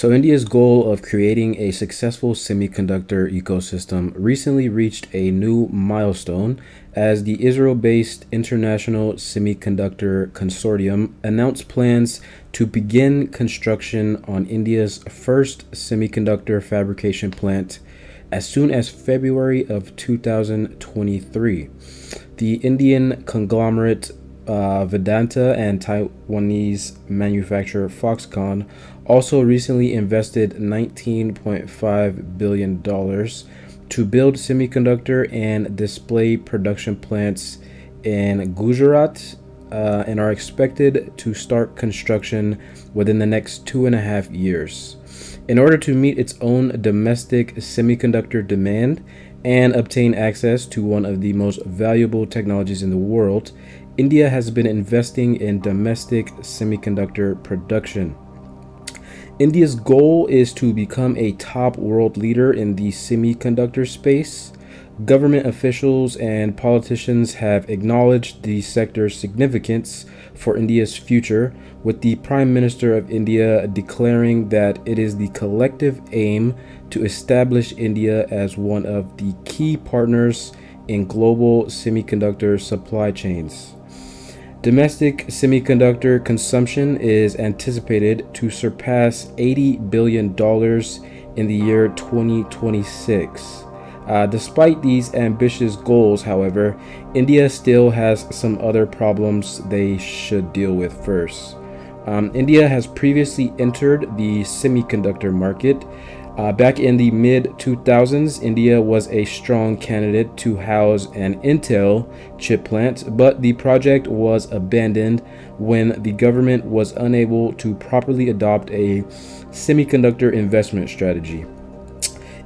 So India's goal of creating a successful semiconductor ecosystem recently reached a new milestone as the Israel-based International Semiconductor Consortium announced plans to begin construction on India's first semiconductor fabrication plant as soon as February of 2023. The Indian conglomerate Vedanta and Taiwanese manufacturer Foxconn also recently invested $19.5 billion to build semiconductor and display production plants in Gujarat and are expected to start construction within the next 2.5 years. In order to meet its own domestic semiconductor demand and obtain access to one of the most valuable technologies in the world, India has been investing in domestic semiconductor production. India's goal is to become a top world leader in the semiconductor space. Government officials and politicians have acknowledged the sector's significance for India's future, with the Prime Minister of India declaring that it is the collective aim to establish India as one of the key partners in global semiconductor supply chains. Domestic semiconductor consumption is anticipated to surpass $80 billion in the year 2026. Despite these ambitious goals, however, India still has some other problems they should deal with first. India has previously entered the semiconductor market. Back in the mid-2000s, India was a strong candidate to house an Intel chip plant, but the project was abandoned when the government was unable to properly adopt a semiconductor investment strategy.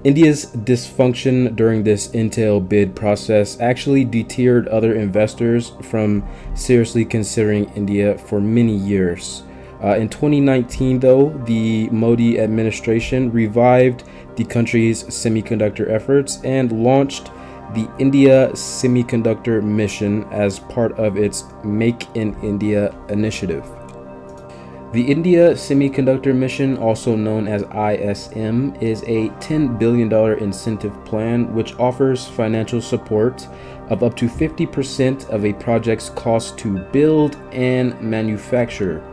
India's dysfunction during this Intel bid process actually deterred other investors from seriously considering India for many years. In 2019, though, the Modi administration revived the country's semiconductor efforts and launched the India Semiconductor Mission as part of its Make in India initiative. The India Semiconductor Mission, also known as ISM, is a $10 billion incentive plan which offers financial support of up to 50% of a project's cost to build and manufacture.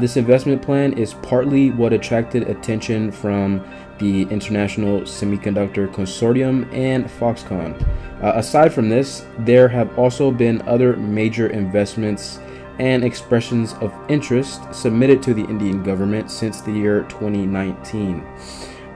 This investment plan is partly what attracted attention from the International Semiconductor Consortium and Foxconn. Aside from this, there have also been other major investments and expressions of interest submitted to the Indian government since the year 2019.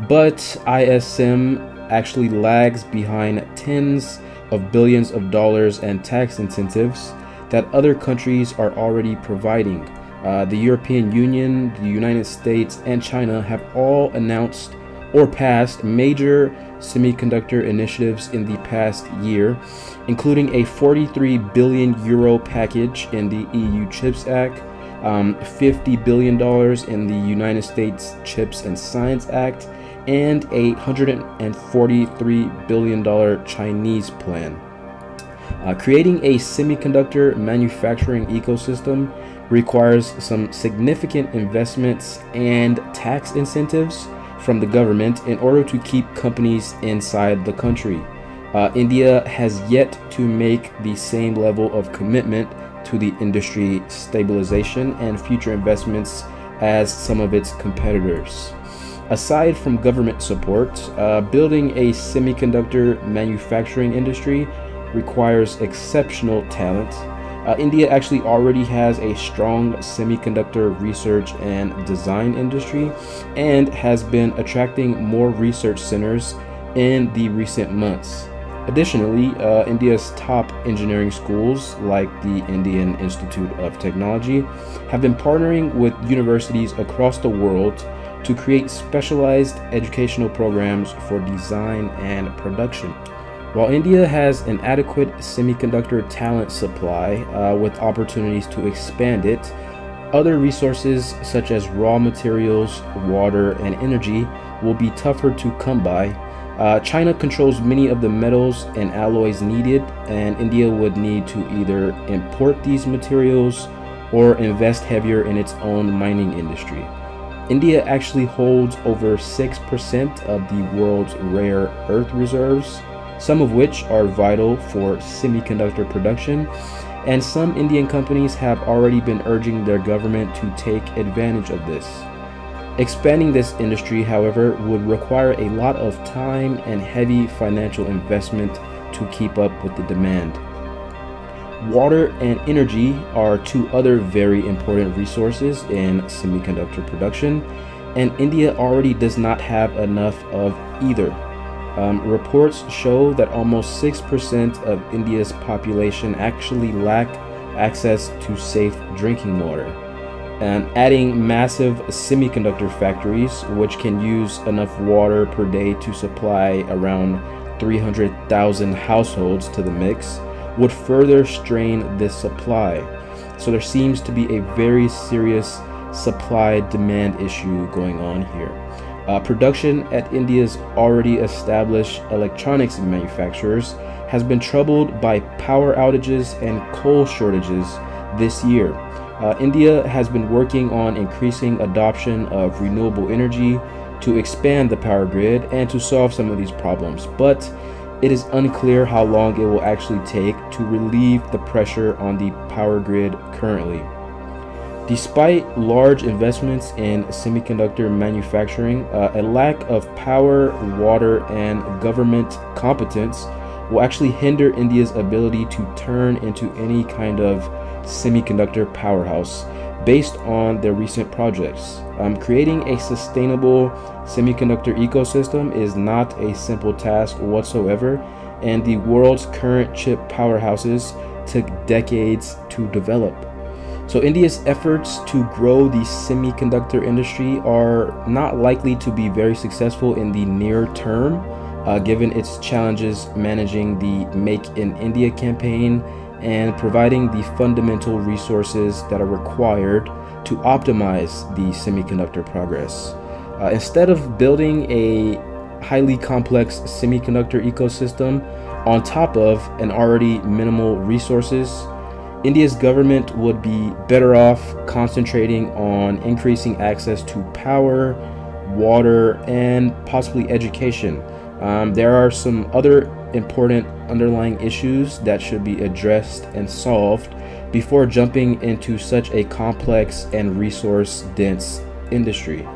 But ISM actually lags behind tens of billions of dollars and tax incentives that other countries are already providing. The European Union, the United States, and China have all announced or passed major semiconductor initiatives in the past year, including a 43 billion euro package in the EU Chips Act, $50 billion in the United States Chips and Science Act, and a $143 billion Chinese plan. Creating a semiconductor manufacturing ecosystem requires some significant investments and tax incentives from the government in order to keep companies inside the country. India has yet to make the same level of commitment to the industry stabilization and future investments as some of its competitors. Aside from government support, building a semiconductor manufacturing industry requires exceptional talent. India actually already has a strong semiconductor research and design industry and has been attracting more research centers in the recent months. Additionally, India's top engineering schools like the Indian Institute of Technology have been partnering with universities across the world to create specialized educational programs for design and production. While India has an adequate semiconductor talent supply with opportunities to expand it, other resources such as raw materials, water, and energy will be tougher to come by. China controls many of the metals and alloys needed, and India would need to either import these materials or invest heavier in its own mining industry. India actually holds over 6% of the world's rare earth reserves, some of which are vital for semiconductor production, and some Indian companies have already been urging their government to take advantage of this. Expanding this industry, however, would require a lot of time and heavy financial investment to keep up with the demand. Water and energy are two other very important resources in semiconductor production, and India already does not have enough of either. Reports show that almost 6% of India's population actually lack access to safe drinking water. And adding massive semiconductor factories, which can use enough water per day to supply around 300,000 households to the mix, would further strain this supply. So there seems to be a very serious supply-demand issue going on here. Production at India's already established electronics manufacturers has been troubled by power outages and coal shortages this year. India has been working on increasing adoption of renewable energy to expand the power grid and to solve some of these problems, but it is unclear how long it will actually take to relieve the pressure on the power grid currently. Despite large investments in semiconductor manufacturing, a lack of power, water, and government competence will actually hinder India's ability to turn into any kind of semiconductor powerhouse based on their recent projects. Creating a sustainable semiconductor ecosystem is not a simple task whatsoever, and the world's current chip powerhouses took decades to develop. So India's efforts to grow the semiconductor industry are not likely to be very successful in the near term, given its challenges managing the Make in India campaign and providing the fundamental resources that are required to optimize the semiconductor progress. Instead of building a highly complex semiconductor ecosystem on top of an already minimal resources, India's government would be better off concentrating on increasing access to power, water, and possibly education. There are some other important underlying issues that should be addressed and solved before jumping into such a complex and resource-dense industry.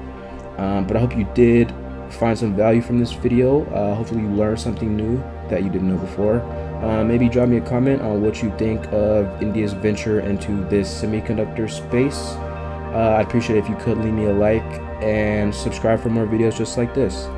But I hope you did find some value from this video. Hopefully you learned something new that you didn't know before. Maybe drop me a comment on what you think of India's venture into this semiconductor space. I'd appreciate it if you could leave me a like and subscribe for more videos just like this.